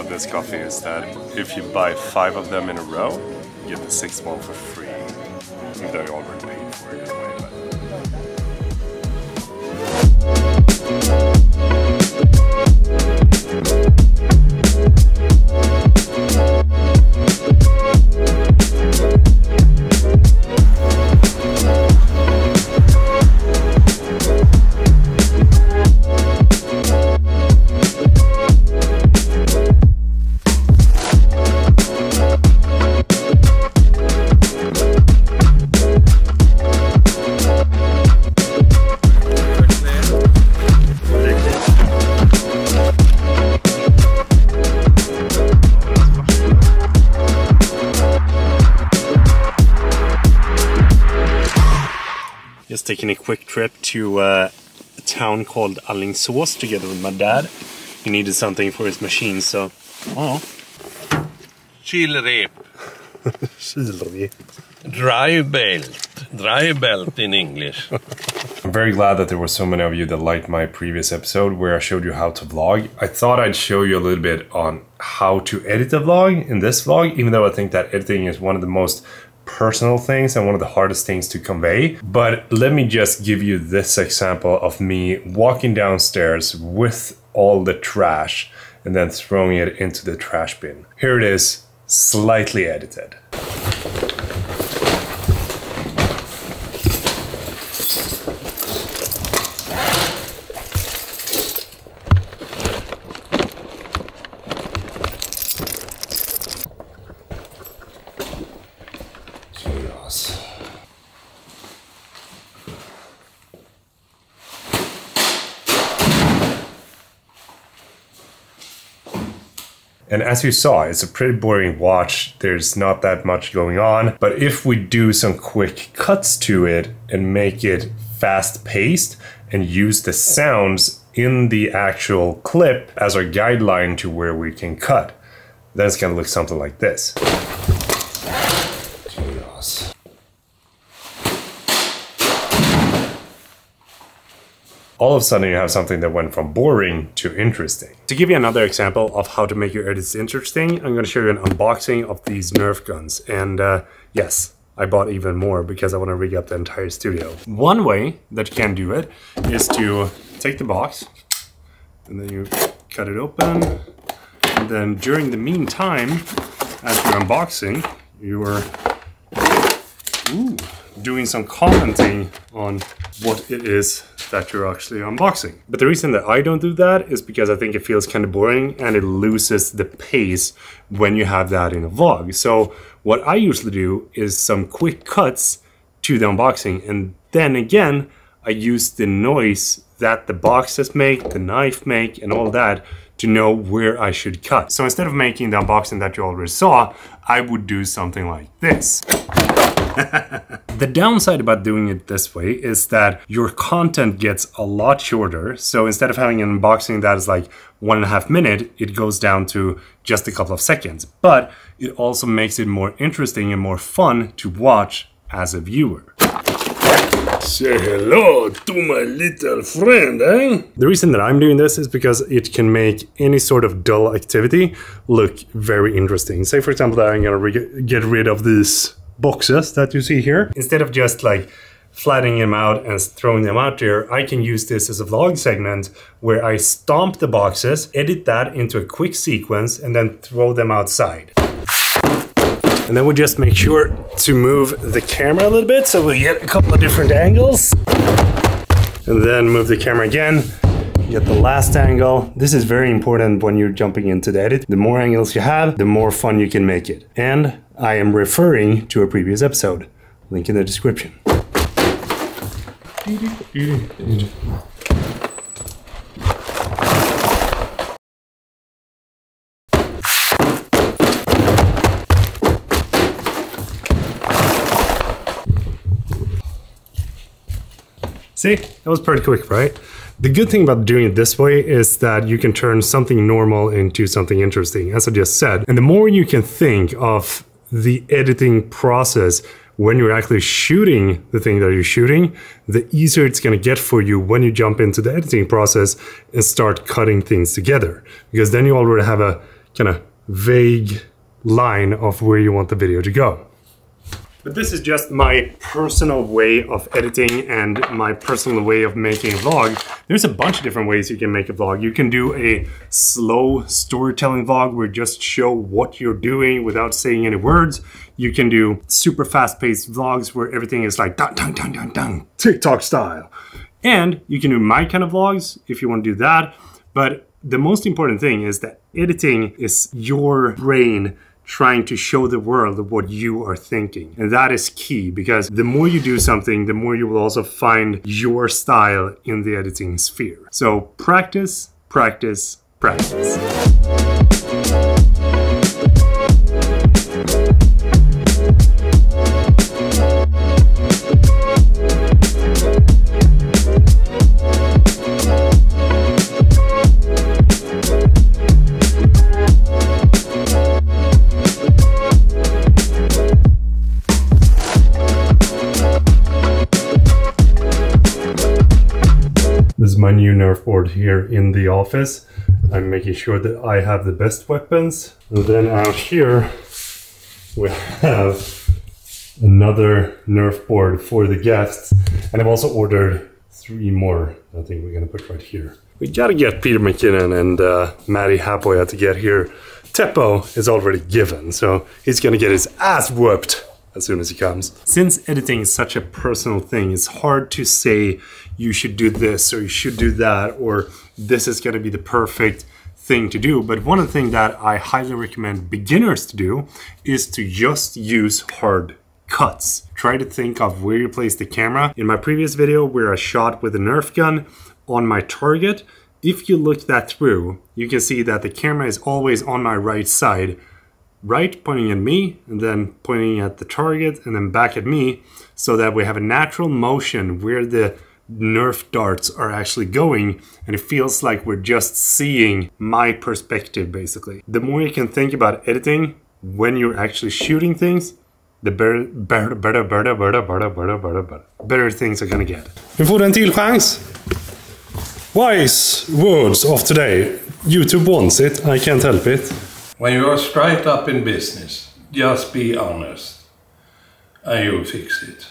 about this coffee is that if you buy 5 of them in a row, you get the 6th one for free. Even though you already paid for it anyway, but... Just taking a quick trip to a town called Alingsås together with my dad. He needed something for his machine, so... Oh. Kylrep. Kylrep. Dry belt in English. I'm very glad that there were so many of you that liked my previous episode where I showed you how to vlog. I thought I'd show you a little bit on how to edit a vlog in this vlog, even though I think that editing is one of the most personal things and one of the hardest things to convey. But let me just give you this example of me walking downstairs with all the trash and then throwing it into the trash bin. Here it is, slightly edited. And as you saw, it's a pretty boring watch. There's not that much going on. But if we do some quick cuts to it and make it fast-paced and use the sounds in the actual clip as our guideline to where we can cut, then it's gonna look something like this. All of a sudden you have something that went from boring to interesting. To give you another example of how to make your edits interesting, I'm going to show you an unboxing of these Nerf guns. And yes, I bought even more because I want to rig up the entire studio. One way that you can do it is to take the box and then you cut it open. And then during the meantime, as you're unboxing, you're doing some commenting on what it is that you're actually unboxing. But the reason that I don't do that is because I think it feels kind of boring and it loses the pace when you have that in a vlog. So what I usually do is some quick cuts to the unboxing, and then again I use the noise that the boxes make, the knife make, and all that to know where I should cut. So instead of making the unboxing that you already saw, I would do something like this. The downside about doing it this way is that your content gets a lot shorter. So instead of having an unboxing that is like 1.5 minutes, it goes down to just a couple of seconds. But it also makes it more interesting and more fun to watch as a viewer. Say hello to my little friend, eh? The reason that I'm doing this is because it can make any sort of dull activity look very interesting. Say for example that I'm gonna get rid of these boxes that you see here. Instead of just like flattening them out and throwing them out there, I can use this as a vlog segment where I stomp the boxes, edit that into a quick sequence, and then throw them outside. And then we'll just make sure to move the camera a little bit so we get a couple of different angles. And then move the camera again, get the last angle. This is very important when you're jumping into the edit. The more angles you have, the more fun you can make it. And I am referring to a previous episode. Link in the description. See, that was pretty quick, right? The good thing about doing it this way is that you can turn something normal into something interesting, as I just said. And the more you can think of the editing process when you're actually shooting the thing that you're shooting, the easier it's gonna get for you when you jump into the editing process and start cutting things together. Because then you already have a kind of vague line of where you want the video to go. But this is just my personal way of editing and my personal way of making a vlog. There's a bunch of different ways you can make a vlog. You can do a slow storytelling vlog where you just show what you're doing without saying any words. You can do super fast-paced vlogs where everything is like dun dun dun dun dun, TikTok style. And you can do my kind of vlogs if you want to do that. But the most important thing is that editing is your brain trying to show the world what you are thinking. And that is key, because the more you do something, the more you will also find your style in the editing sphere. So practice, practice, practice. This is my new Nerf board here in the office. I'm making sure that I have the best weapons. And then out here, we have another Nerf board for the guests. And I've also ordered 3 more. I think we're gonna put right here. We gotta get Peter McKinnon and Maddie Hapoya to get here. Tepo is already given, so he's gonna get his ass whooped as soon as he comes. Since editing is such a personal thing, it's hard to say you should do this or you should do that, or this is going to be the perfect thing to do. But one of the things that I highly recommend beginners to do is to just use hard cuts. Try to think of where you place the camera. In my previous video where I shot with a Nerf gun on my target, if you look that through, you can see that the camera is always on my right side. Right pointing at me, and then pointing at the target, and then back at me, so that we have a natural motion where the Nerf darts are actually going, and it feels like we're just seeing my perspective, basically. The more you can think about editing when you're actually shooting things, the better things are gonna get. Vi får en till chans. Wise words of today. YouTube wants it, I can't help it. When you are straight up in business, just be honest, and you'll fix it.